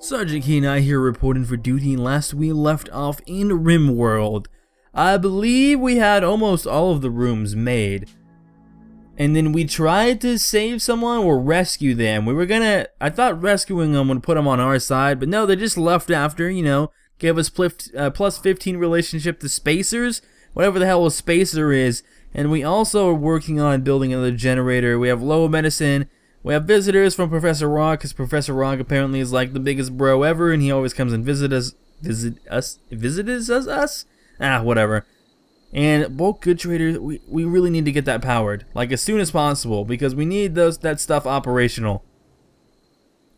Sergeant Keeneye here reporting for duty, and last we left off in Rimworld. I believe we had almost all of the rooms made. And then we tried to save someone or rescue them. We were gonna, I thought rescuing them would put them on our side, but no, they just left after, you know, gave us plus 15 relationship to Spacers, whatever the hell a Spacer is. And we also are working on building another generator. We have low medicine. We have visitors from Professor Rock, because Professor Rock apparently is like the biggest bro ever, and he always comes and visits us? Ah, whatever. And bulk good traders, we really need to get that powered, like as soon as possible, because we need that stuff operational.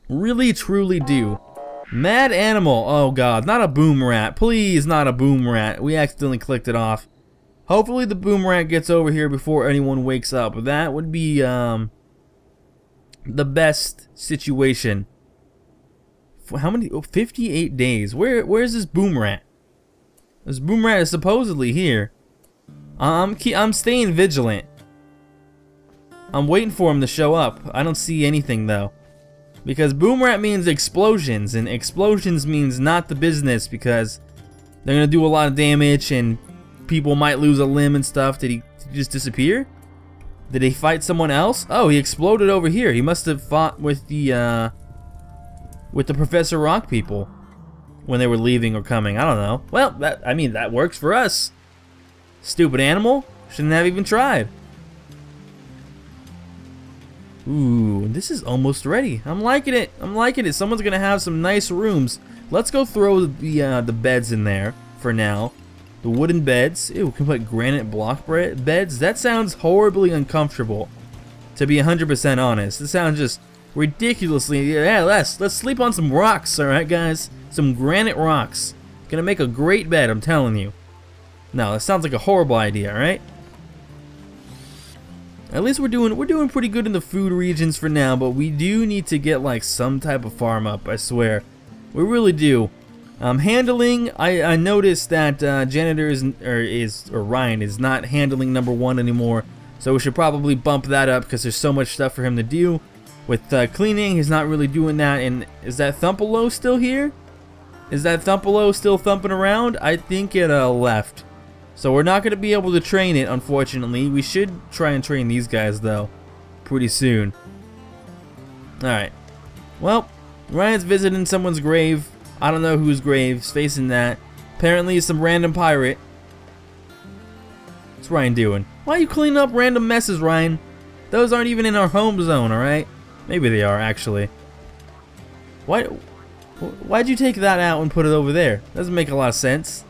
Really, truly do. Mad animal, oh god, not a boom rat, please not a boom rat, we accidentally clicked it off. Hopefully the boom rat gets over here before anyone wakes up, that would be, the best situation. For how many? Oh, 58 days. Where's this boom rat? This boom rat is supposedly here. I'm staying vigilant. I'm waiting for him to show up. I don't see anything though, because boom rat means explosions, and explosions means not the business, because they're gonna do a lot of damage and people might lose a limb and stuff. Did he just disappear? Did he fight someone else? Oh, he exploded over here. He must have fought with the Professor Rock people when they were leaving or coming. I don't know. Well, I mean that works for us. Stupid animal. Shouldn't have even tried. Ooh, this is almost ready. I'm liking it. I'm liking it. Someone's gonna have some nice rooms. Let's go throw the beds in there for now. The wooden beds. Ew, we can put granite block beds. That sounds horribly uncomfortable, to be 100% honest. This sounds just ridiculously. Yeah, let's sleep on some rocks, alright guys? Some granite rocks. Gonna make a great bed, I'm telling you. No, that sounds like a horrible idea, alright? At least we're doing pretty good in the food regions for now, but we do need to get like some type of farm up, I swear. We really do. Handling, I noticed that Janitor or Ryan is not handling #1 anymore, so we should probably bump that up because there's so much stuff for him to do. With cleaning, he's not really doing that, and is that Thumpalo still here? Is that Thumpalo still thumping around? I think it left. So we're not going to be able to train it, unfortunately. We should try and train these guys, though, pretty soon. Alright, well, Ryan's visiting someone's grave. I don't know whose grave's facing that. Apparently it's some random pirate. What's Ryan doing? Why are you cleaning up random messes, Ryan? Those aren't even in our home zone, alright? Maybe they are, actually. Why'd you take that out and put it over there? Doesn't make a lot of sense.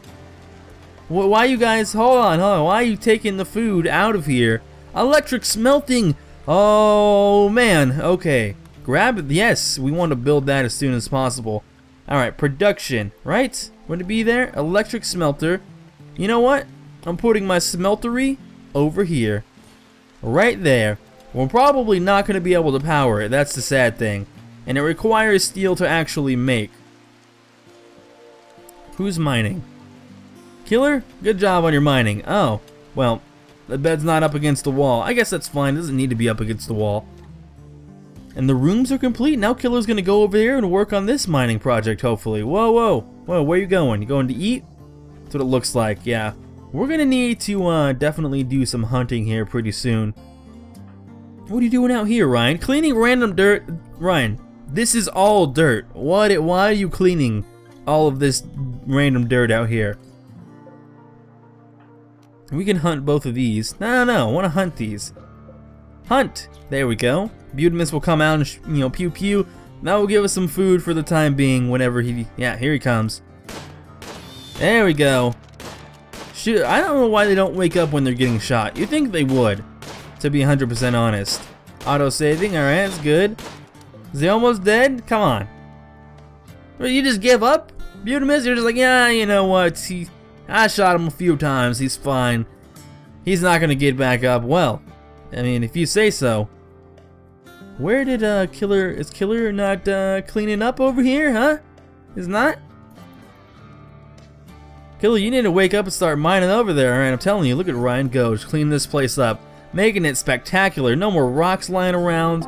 Why you guys... Hold on. Why are you taking the food out of here? Electric smelting! Oh, man. Okay. Grab it. Yes, we want to build that as soon as possible. Alright, production, right? We're gonna be there. Electric smelter. You know what? I'm putting my smeltery over here. Right there. We're probably not gonna be able to power it, that's the sad thing. And it requires steel to actually make. Who's mining? Killer? Good job on your mining. Oh, well, the bed's not up against the wall. I guess that's fine, it doesn't need to be up against the wall. And the rooms are complete. Now Killer's gonna go over there and work on this mining project, hopefully. Whoa, where you going? You going to eat? That's what it looks like, yeah. We're gonna need to definitely do some hunting here pretty soon. What are you doing out here, Ryan? Cleaning random dirt. Ryan, this is all dirt. Why are you cleaning all of this random dirt out here? We can hunt both of these. No, I wanna hunt these. Hunt! There we go. Butamus will come out and, you know, pew pew. That will give us some food for the time being whenever he... Yeah, here he comes. There we go. Shoot, I don't know why they don't wake up when they're getting shot. You'd think they would, to be 100% honest. Auto-saving, alright, that's good. Is he almost dead? Come on. You just give up? Butamus, you're just like, yeah, you know what? I shot him a few times, he's fine. He's not going to get back up. Well, I mean, if you say so. Where did Killer... Is Killer not cleaning up over here, huh? Is not? Killer, you need to wake up and start mining over there, alright? I'm telling you, look at Ryan go. Just clean this place up. Making it spectacular. No more rocks lying around.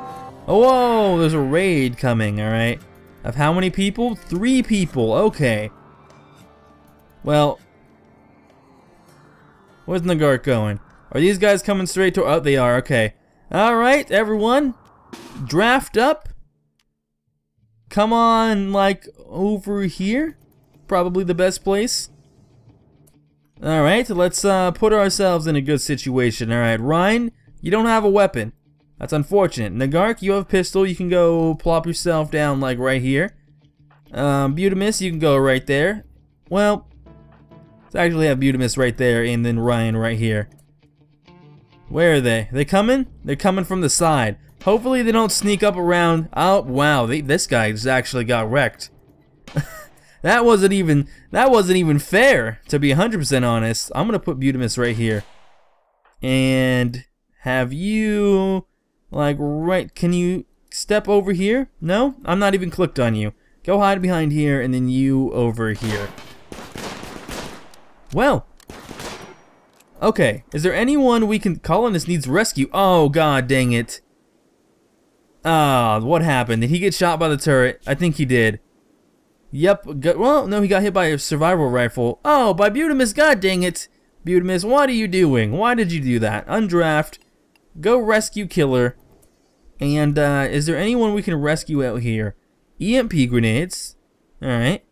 Oh, whoa! There's a raid coming, alright? Of how many people? 3 people, okay. Well, where's Nagark going? Are these guys coming straight to? Oh, they are, okay. Alright, everyone, draft up. Come on, like, over here. Probably the best place. Alright, let's put ourselves in a good situation. Alright, Ryan, you don't have a weapon. That's unfortunate. Nagark, you have a pistol. You can go plop yourself down, like, right here. Butamus, you can go right there. Well, let's actually have Butamus right there and then Ryan right here. Where are they? They coming? They're coming from the side. Hopefully they don't sneak up around. Oh, wow, this guy just actually got wrecked. That wasn't even fair, to be 100% honest. I'm gonna put Butamus right here. And have you, like, right, can you step over here? No? I'm not even clicked on you. Go hide behind here, and then you over here. Well. Okay, is there anyone we can... Colonist needs rescue. Oh, god dang it. Ah, what happened? Did he get shot by the turret? I think he did. Yep, well, no, he got hit by a survival rifle. Oh, by Butamus, god dang it. Butamus, what are you doing? Why did you do that? Undraft. Go rescue Killer. And, is there anyone we can rescue out here? EMP grenades. Alright.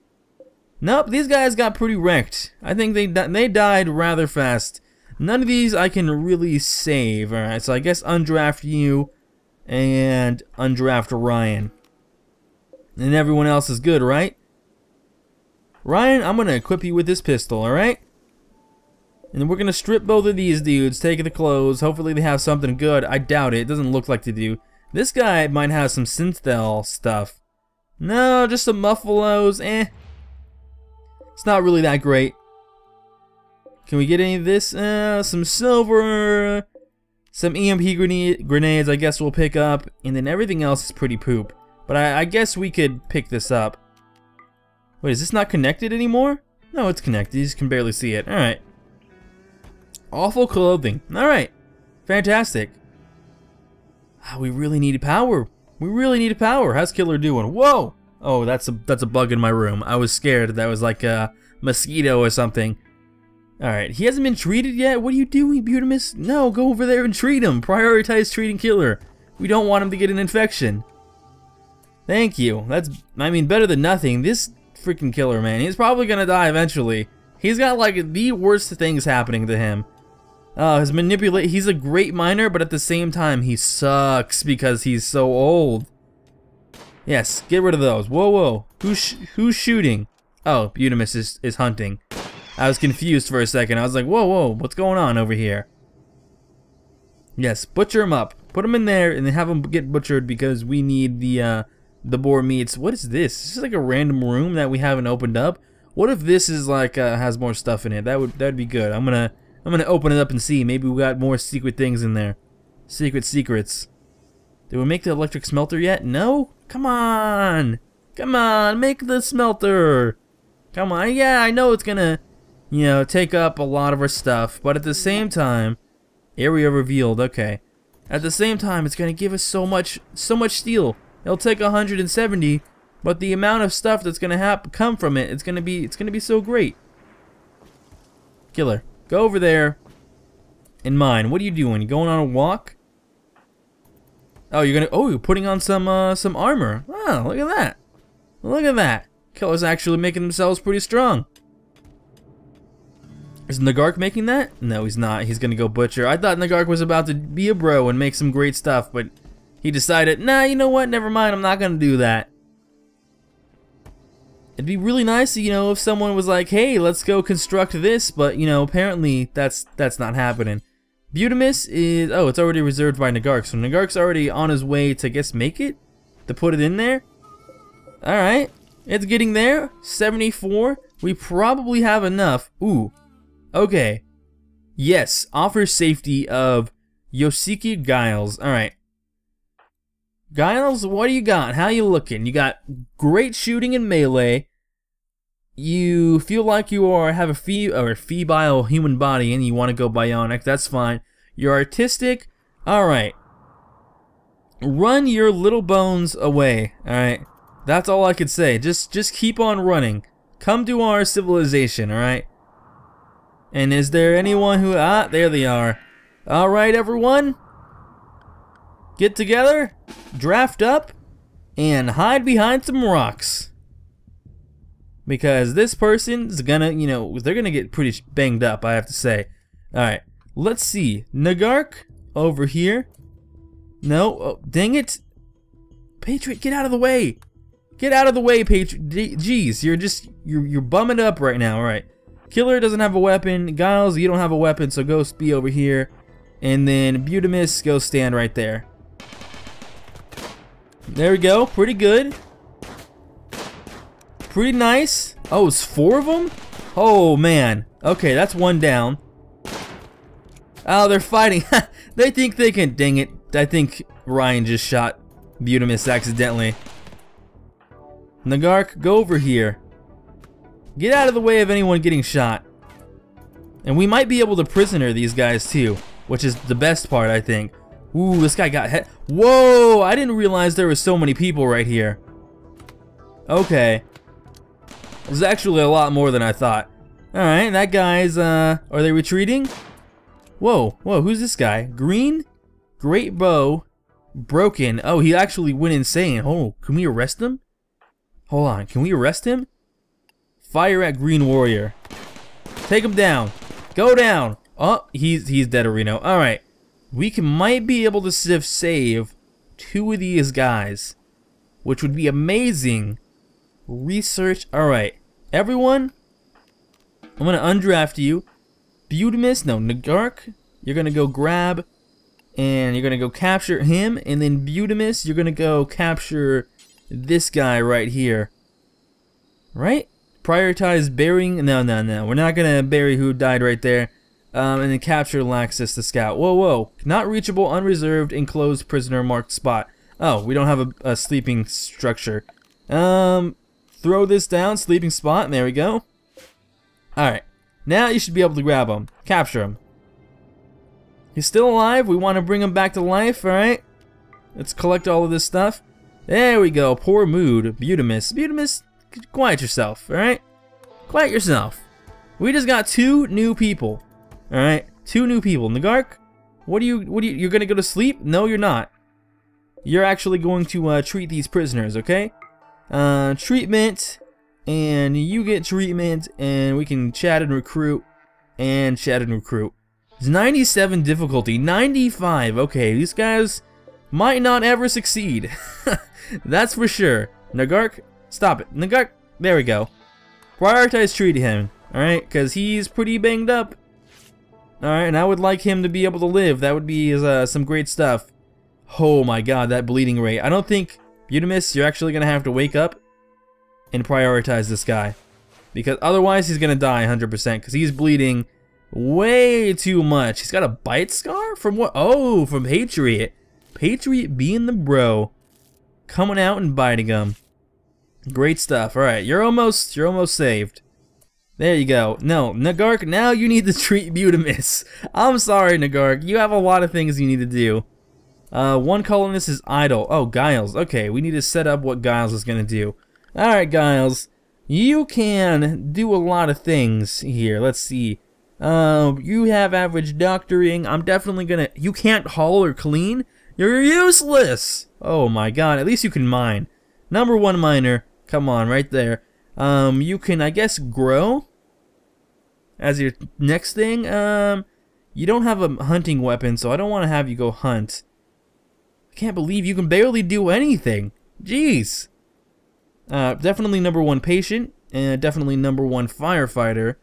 Nope, these guys got pretty wrecked. I think they died rather fast. None of these I can really save. Alright, so I guess undraft you and undraft Ryan. And everyone else is good, right? Ryan, I'm gonna equip you with this pistol, alright? And we're gonna strip both of these dudes, take the clothes, hopefully they have something good. I doubt it, it doesn't look like they do. This guy might have some synthel stuff. No, just some muffalos, eh. It's not really that great. Can we get any of this? Some silver, some EMP grenades I guess we'll pick up, and then everything else is pretty poop. But I guess we could pick this up. Wait, is this not connected anymore? No, it's connected, you just can barely see it. Alright. Awful clothing. Alright. Fantastic. Oh, we really need power. We really need power. How's Killer doing? Whoa! Oh, that's a bug in my room. I was scared that was like a mosquito or something. Alright, he hasn't been treated yet? What are you doing, Butamus? No, go over there and treat him. Prioritize treating Killer. We don't want him to get an infection. Thank you. That's, I mean, better than nothing. This freaking Killer, man. He's probably gonna die eventually. He's got like the worst things happening to him. His manipulate. He's a great miner, but at the same time, he sucks because he's so old. Yes, get rid of those. Whoa, whoa. Who's shooting? Oh, Butamus is hunting. I was confused for a second. I was like, whoa, whoa, what's going on over here? Yes, butcher him up. Put him in there and then have him get butchered because we need the boar meats. What is this? This is like a random room that we haven't opened up. What if this is like has more stuff in it? That'd be good. I'm gonna open it up and see. Maybe we got more secret things in there. Secrets. Did we make the electric smelter yet? No. Come on, make the smelter. Come on. Yeah, I know it's gonna, you know, take up a lot of our stuff, but at the same time, area revealed. Okay. At the same time, it's gonna give us so much steel. It'll take 170, but the amount of stuff that's gonna come from it, it's gonna be so great. Killer, go over there. And mine, what are you doing? You going on a walk? Oh, you're putting on some armor. Oh, look at that. Look at that. Killer's actually making themselves pretty strong. Is Nagark making that? No, he's not. He's gonna go butcher. I thought Nagark was about to be a bro and make some great stuff, but he decided, nah, you know what, never mind, I'm not gonna do that. It'd be really nice, you know, if someone was like, hey, let's go construct this, but, you know, apparently that's not happening. Butamus is, oh, it's already reserved by Nagark, so Nagark's already on his way to, I guess, make it? To put it in there? Alright, it's getting there, 74, we probably have enough. Ooh, okay, yes, offer safety of Yoshiki Giles, alright. Giles, what do you got? How you looking? You got great shooting and melee. You feel like you have a febrile human body and you want to go bionic. That's fine. You're artistic. Alright. Run your little bones away. Alright. That's all I could say. Just keep on running. Come to our civilization, alright? And is there anyone who... Ah, there they are. Alright, everyone. Get together. Draft up. And hide behind some rocks. Because this person's gonna, you know, they're gonna get pretty banged up, I have to say. Alright, let's see. Nagark over here. No, oh, dang it. Patriot, get out of the way. Get out of the way, Patriot. Jeez, you're bumming up right now. Alright. Killer doesn't have a weapon. Giles, you don't have a weapon, so go be over here. And then Butamus, go stand right there. There we go. Pretty good. Pretty nice. Oh, it's four of them? Oh, man. Okay, that's one down. Oh, they're fighting. They think they can. Dang it. I think Ryan just shot Butamus accidentally. Nagark, go over here. Get out of the way of anyone getting shot. And we might be able to prisoner these guys too, which is the best part, I think. Ooh, this guy got hit. Whoa, I didn't realize there were so many people right here. Okay. There's actually a lot more than I thought. Alright, that guy's, are they retreating? Whoa, whoa, who's this guy? Green? Great bow. Broken. Oh, he actually went insane. Oh, can we arrest him? Hold on, can we arrest him? Fire at Green Warrior. Take him down. Go down. Oh, he's dead, Reno. Alright. We might be able to save two of these guys, which would be amazing. Research. Alright. Everyone, I'm going to undraft you. Butamus, no, Nagark, you're going to go grab, and you're going to go capture him. And then Butamus, you're going to go capture this guy right here. Right? Prioritize burying. No. We're not gonna bury who died right there. And then capture Laxus the scout. Whoa. Not reachable, unreserved, enclosed prisoner marked spot. Oh, we don't have a sleeping structure. Throw this down, sleeping spot. There we go. Alright. Now you should be able to grab him. Capture him. He's still alive. We want to bring him back to life. Alright. Let's collect all of this stuff. There we go. Poor mood. Butamus. Butamus. Quiet yourself, alright? Quiet yourself. We just got two new people. Alright? Two new people. Nagark, you're gonna go to sleep? No, you're not. You're actually going to treat these prisoners, okay? Treatment, and you get treatment, and we can chat and recruit, and chat and recruit. It's 97 difficulty, 95. Okay, these guys might not ever succeed. That's for sure. Nagark, stop it. Nagark, there we go. Prioritize treat him, alright? Because he's pretty banged up. Alright, and I would like him to be able to live. That would be some great stuff. Oh my god, that bleeding rate. I don't think, Butamus, you're actually going to have to wake up and prioritize this guy. Because otherwise he's going to die 100%, because he's bleeding way too much. He's got a bite scar? From what? Oh, from Patriot. Patriot being the bro. Coming out and biting him. Great stuff. Alright, you're almost saved. There you go. No, Nagark, now you need to treat Butamus. I'm sorry, Nagark. You have a lot of things you need to do. One colonist is idle. Oh, Giles. Okay, we need to set up what Giles is going to do. Alright, Giles. You can do a lot of things here. Let's see. You have average doctoring. I'm definitely going to... You can't haul or clean? You're useless! Oh my god, at least you can mine. Number one miner. Come on, right there. You can, I guess, grow as your next thing. You don't have a hunting weapon, so I don't want to have you go hunt. I can't believe you can barely do anything. Jeez. Definitely number one patient, and definitely number one firefighter.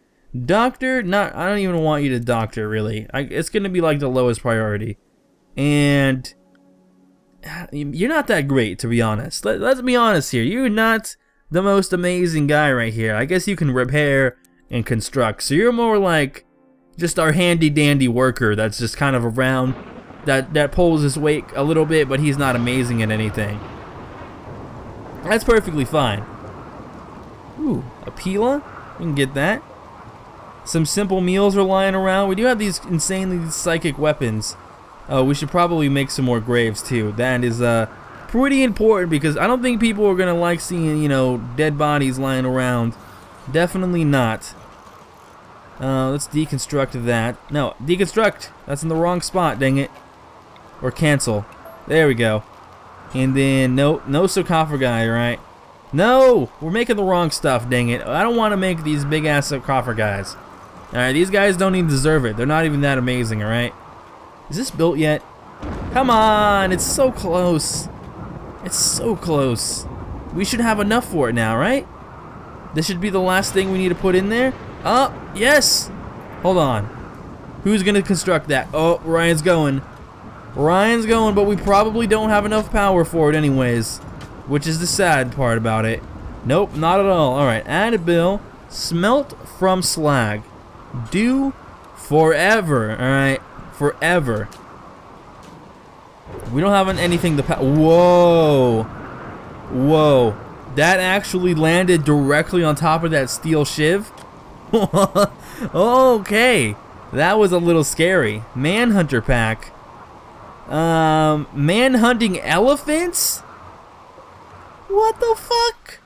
Doctor, not. I don't even want you to doctor, really. It's gonna be like the lowest priority. And you're not that great, to be honest. Let's be honest here. You're not the most amazing guy right here. I guess you can repair and construct. So you're more like just our handy dandy worker that's just kind of around, that pulls his weight a little bit, but he's not amazing at anything. That's perfectly fine. Ooh, a pila? We can get that. Some simple meals are lying around. We do have these insanely psychic weapons. We should probably make some more graves too. That is pretty important because I don't think people are gonna like seeing, you know, dead bodies lying around. Definitely not. Let's deconstruct that. No, deconstruct. That's in the wrong spot, dang it. Or cancel. There we go. And then no sarcophagi, right? No, we're making the wrong stuff, dang it. I don't want to make these big ass sarcophagi. Alright, these guys don't even deserve it. They're not even that amazing, alright? Is this built yet? Come on, it's so close. It's so close. We should have enough for it now, right? This should be the last thing we need to put in there. Yes! Hold on. Who's gonna construct that? Oh, Ryan's going. Ryan's going, but we probably don't have enough power for it anyways. Which is the sad part about it. Nope, not at all. Alright, add a bill. Smelt from slag. Do forever, alright? Forever. We don't have anything to whoa! Whoa. That actually landed directly on top of that steel shiv? Okay. That was a little scary. Manhunter pack. Manhunting elephants? What the fuck?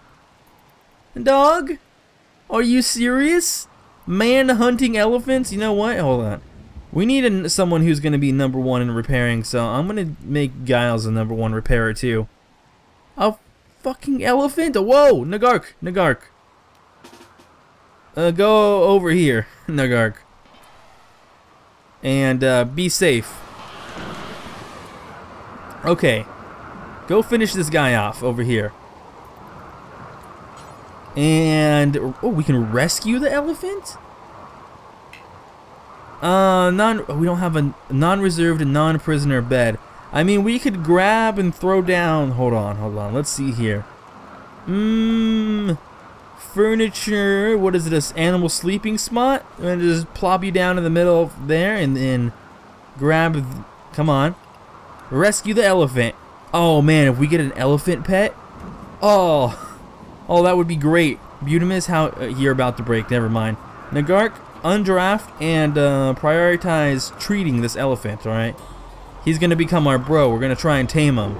Dog? Are you serious? Man hunting elephants? You know what? Hold on. We need someone who's going to be number one in repairing, so I'm going to make Giles a number one repairer too. A fucking elephant? Whoa! Nagark! Nagark! Go over here, Nagark. And be safe. Okay. Go finish this guy off over here. And oh, we can rescue the elephant? We don't have a non-reserved and non-prisoner bed. I mean, we could grab and throw down. Hold on. Let's see here. Furniture. What is this? Animal sleeping spot? And just plop you down in the middle there and then grab. Come on. Rescue the elephant. Oh man, if we get an elephant pet. Oh. Oh, that would be great. Butamus, how you're about to break. Never mind. Nagark, undraft and prioritize treating this elephant. All right, he's gonna become our bro. We're gonna try and tame him.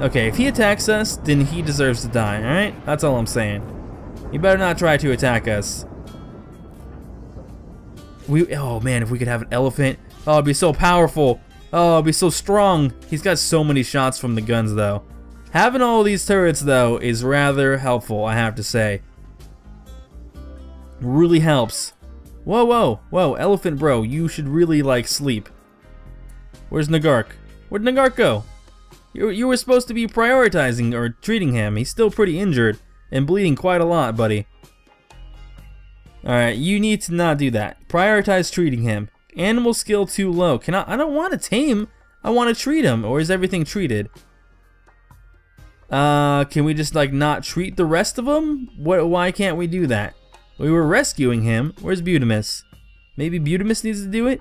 Okay, if he attacks us, then he deserves to die. All right, that's all I'm saying. You better not try to attack us. Oh man, if we could have an elephant, oh, it'd be so powerful. Oh, it'd be so strong. He's got so many shots from the guns, though. Having all these turrets, though, is rather helpful, I have to say. Really helps. Whoa, whoa, whoa, elephant bro, you should really, like, sleep. Where's Nagark? Where'd Nagark go? You were supposed to be prioritizing or treating him. He's still pretty injured and bleeding quite a lot, buddy. Alright, you need to not do that. Prioritize treating him. Animal skill too low. I don't want to tame. I want to treat him. Or is everything treated? Can we just, like, not treat the rest of them? Why can't we do that? We were rescuing him. Where's Butamus? Maybe Butamus needs to do it?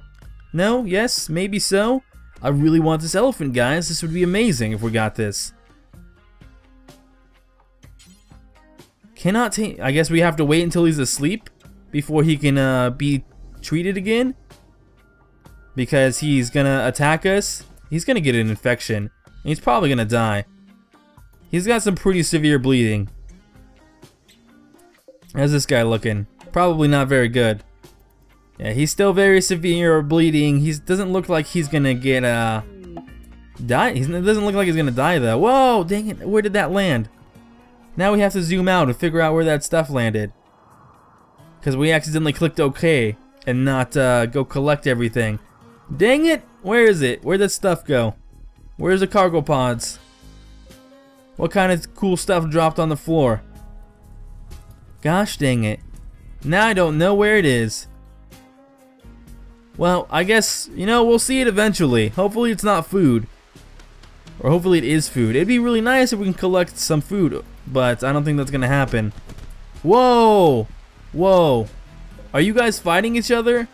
No? Yes? Maybe so? I really want this elephant, guys. This would be amazing if we got this. Cannot take... I guess we have to wait until he's asleep before he can, be treated again? Because he's gonna attack us. He's gonna get an infection. And he's probably gonna die. He's got some pretty severe bleeding. How's this guy looking? Probably not very good. Yeah, he's still very severe bleeding. He doesn't look like he's gonna get die. It doesn't look like he's gonna die though. Whoa, dang it! Where did that land? Now we have to zoom out and figure out where that stuff landed. Cause we accidentally clicked OK and not go collect everything. Dang it! Where is it? Where'd that stuff go? Where's the cargo pods? What kind of cool stuff dropped on the floor? Gosh dang it. Now I don't know where it is. Well, I guess, you know, we'll see it eventually. Hopefully it's not food. Or hopefully it is food. It'd be really nice if we can collect some food, but I don't think that's gonna happen. Whoa! Whoa. Are you guys fighting each other?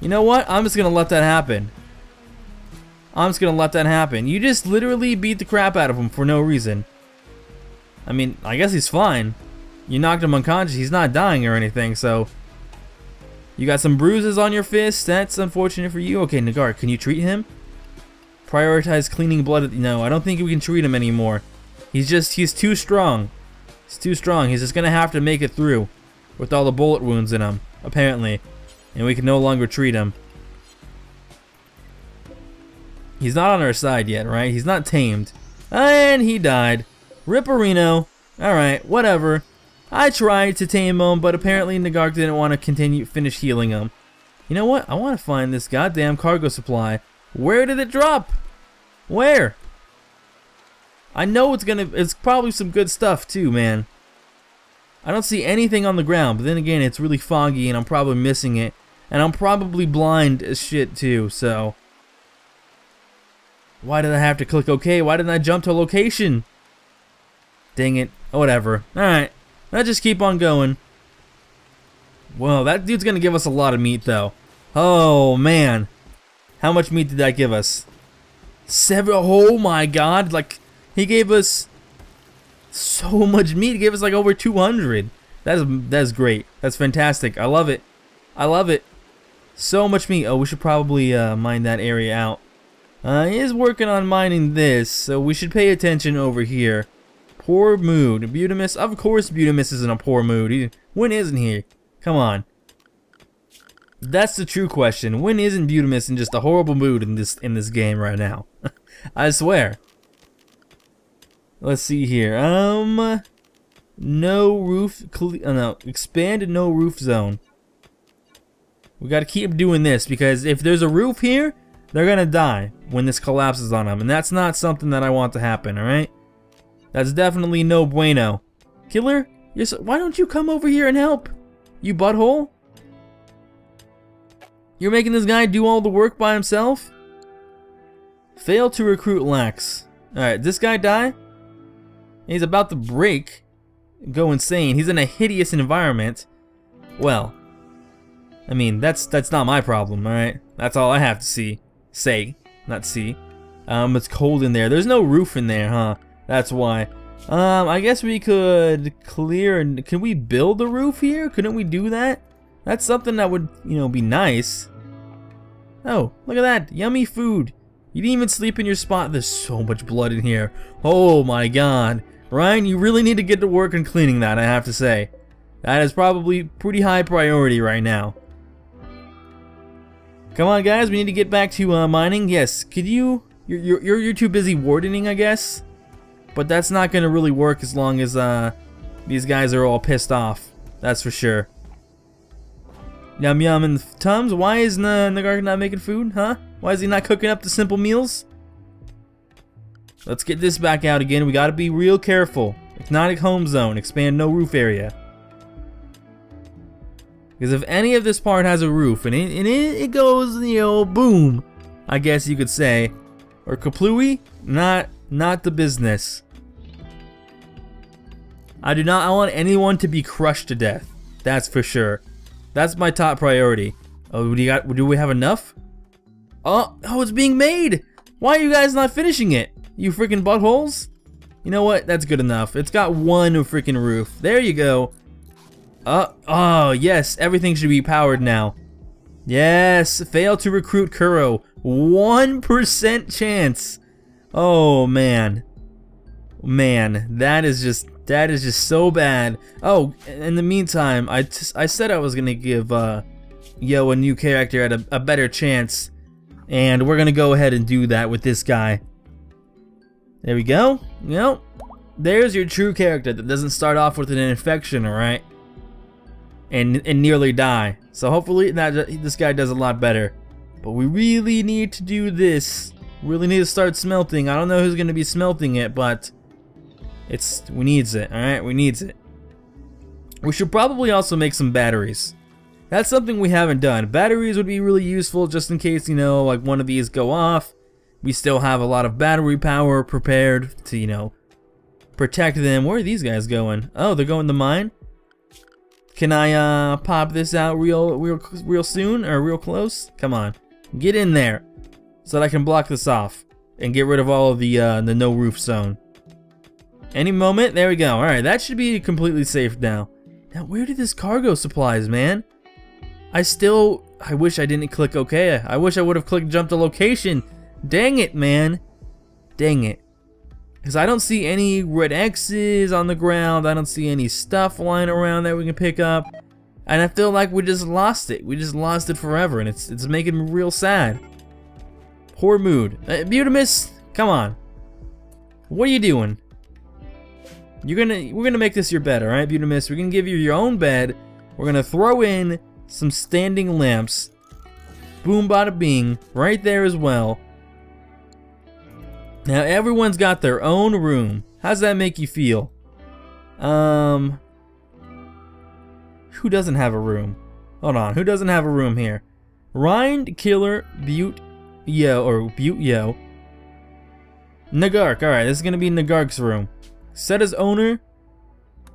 You know what? I'm just gonna let that happen. I'm just gonna let that happen. You just literally beat the crap out of him for no reason. I mean, I guess he's fine. You knocked him unconscious. He's not dying or anything, so... You got some bruises on your fist. That's unfortunate for you. Okay, Nagark, can you treat him? Prioritize cleaning blood. No, I don't think we can treat him anymore. He's too strong. He's too strong. He's just gonna have to make it through with all the bullet wounds in him, apparently. And we can no longer treat him. He's not on our side yet, right? He's not tamed. And he died. Ripperino. Alright, whatever. I tried to tame him, but apparently Nagark didn't want to finish healing him. You know what? I want to find this goddamn cargo supply. Where did it drop? Where? I know it's gonna... It's probably some good stuff too, man. I don't see anything on the ground, but then again, it's really foggy and I'm probably missing it. And I'm probably blind as shit too, so... Why did I have to click OK? Why didn't I jump to location? Dang it. Whatever. Alright. Let's just keep on going. Whoa, that dude's gonna give us a lot of meat though. Oh, man. How much meat did that give us? Seven. Oh my god. Like, he gave us so much meat. He gave us like over 200. That's great. That's fantastic. I love it. I love it. So much meat. Oh, we should probably mine that area out. He is working on mining this, so we should pay attention over here. Poor mood. Butamus. Of course Butamus is in a poor mood. When isn't he? Come on. That's the true question. When isn't Butamus in just a horrible mood in this game right now? I swear. Let's see here. No roof. No, expand no roof zone. We gotta keep doing this because if there's a roof here, they're gonna die when this collapses on them, and that's not something that I want to happen. All right, that's definitely no bueno. Killer, you're so, why don't you come over here and help? You butthole. You're making this guy do all the work by himself? Fail to recruit Lax. Alright, this guy die? He's about to break. Go insane. He's in a hideous environment. Well, I mean, that's not my problem, alright? That's all I have to see. Say. Not see. It's cold in there. There's no roof in there, huh? That's why. I guess we could clear and... Can we build a roof here? Couldn't we do that? That's something that would, you know, be nice. Oh, look at that. Yummy food. You didn't even sleep in your spot. There's so much blood in here. Oh my god. Ryan, you really need to get to work on cleaning that, I have to say. That is probably pretty high priority right now. Come on, guys. We need to get back to mining. Yes, could you... You're too busy wardening, I guess. But that's not going to really work as long as these guys are all pissed off. That's for sure. Yum yum and Tums, why is Nagark not making food, huh? Why is he not cooking up the simple meals? Let's get this back out again. We gotta be real careful. Hypnotic home zone, expand no roof area. Because if any of this part has a roof, and it goes, you know, boom, I guess you could say. Or kaplooey, not the business. I want anyone to be crushed to death. That's for sure. That's my top priority. Oh, do we have enough? Oh, it's being made! Why are you guys not finishing it? You freaking buttholes? You know what? That's good enough. It's got one freaking roof. There you go. Oh, yes. Everything should be powered now. Yes. Fail to recruit Kuro. 1% chance. Oh, man. Man, that is just so bad. Oh, in the meantime, I said I was gonna give Yo a new character at a better chance, and we're gonna go ahead and do that with this guy. There we go. You know, there's your true character that doesn't start off with an infection, all right, and nearly die. So hopefully this guy does a lot better. But we really need to do this. Really need to start smelting. I don't know who's gonna be smelting it, but. We needs it, alright? We needs it. We should probably also make some batteries. That's something we haven't done. Batteries would be really useful just in case, you know, like one of these go off. We still have a lot of battery power prepared to, you know, protect them. Where are these guys going? Oh, they're going to mine? Can I pop this out real soon or real close? Come on. Get in there so that I can block this off and get rid of all of the no roof zone. Any moment, there we go. Alright, that should be completely safe now. Now, where did this cargo supplies, man? I wish I didn't click OK. I wish I would have clicked jump to location. Dang it, man. Dang it. Because I don't see any red X's on the ground. I don't see any stuff lying around that we can pick up. And I feel like we just lost it. We just lost it forever, and it's making me real sad. Poor mood. Butamus, come on. What are you doing? We're gonna make this your bed, all right, Butamus? We're gonna give you your own bed. We're gonna throw in some standing lamps. Boom, bada bing, right there as well. Now everyone's got their own room. How's that make you feel? Who doesn't have a room? Hold on, who doesn't have a room here? Ryan, Killer, Bute Yo. Nagark, alright, this is gonna be Nagark's room. Set as owner,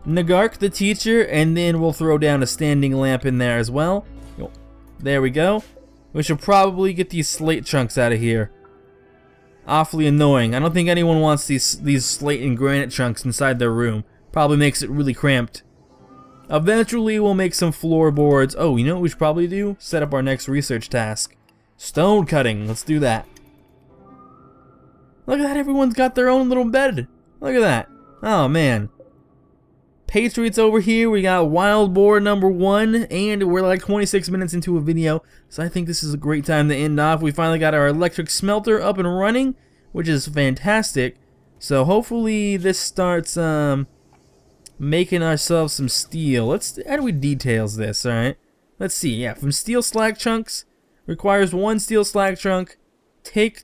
Nagark the teacher, and then we'll throw down a standing lamp in there as well. There we go. We should probably get these slate chunks out of here. Awfully annoying. I don't think anyone wants these slate and granite chunks inside their room. Probably makes it really cramped. Eventually we'll make some floorboards. Oh, you know what we should probably do? Set up our next research task. Stone cutting. Let's do that. Look at that, everyone's got their own little bed. Look at that. Oh man. Patriots over here, we got wild boar number 1, and we're like 26 minutes into a video, so I think this is a great time to end off. We finally got our electric smelter up and running, which is fantastic. So hopefully this starts making ourselves some steel. How do we details this, alright? Let's see, yeah, from steel slag chunks, requires 1 steel slag chunk, take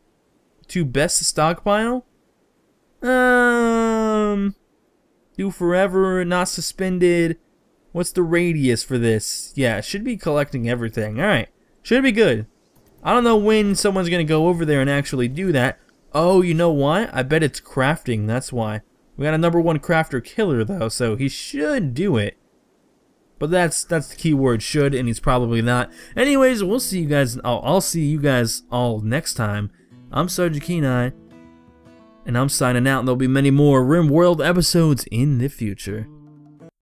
to best stockpile. Do forever, not suspended. What's the radius for this? Yeah, should be collecting everything. Alright, should be good. I don't know when someone's gonna go over there and actually do that. Oh, you know why? I bet it's crafting, that's why. We got a number 1 crafter Killer though, so he should do it. But that's the key word, should, and he's probably not. Anyways, we'll see you guys, I'll see you guys all next time. I'm Sergeant Keeneye, and I'm signing out, and there'll be many more Rimworld episodes in the future.